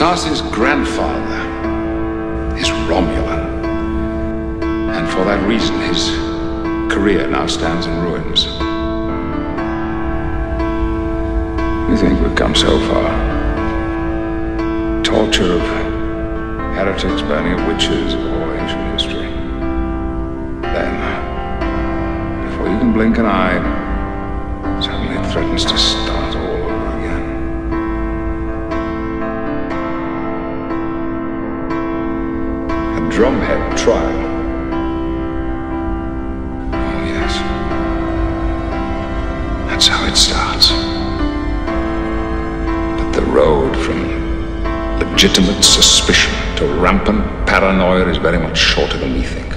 Tarsi's grandfather is Romulan, and for that reason his career now stands in ruins. You think we've come so far? Torture of heretics, burning of witches, or ancient history. Then, before you can blink an eye, suddenly it threatens to start all over again. A drumhead trial. Oh yes, that's how it starts. The road from legitimate suspicion to rampant paranoia is very much shorter than we think.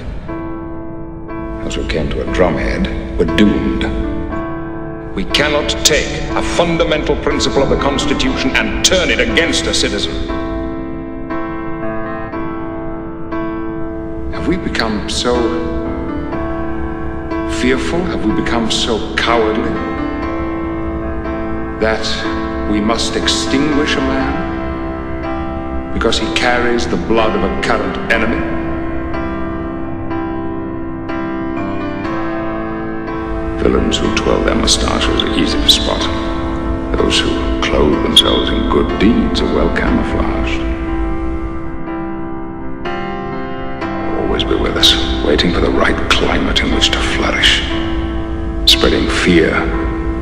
As we came to a drumhead, we're doomed. We cannot take a fundamental principle of the Constitution and turn it against a citizen. Have we become so fearful? Have we become so cowardly that we must extinguish a man because he carries the blood of a current enemy? Villains who twirl their moustaches are easy to spot. Those who clothe themselves in good deeds are well camouflaged. Always be with us, waiting for the right climate in which to flourish, spreading fear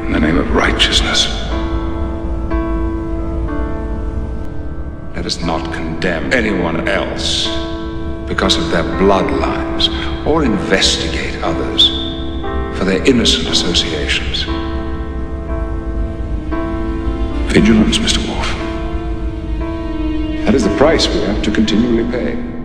in the name of righteousness. Let us not condemn anyone else because of their bloodlines, or investigate others for their innocent associations. Vigilance, Mr. Wolfe. That is the price we have to continually pay.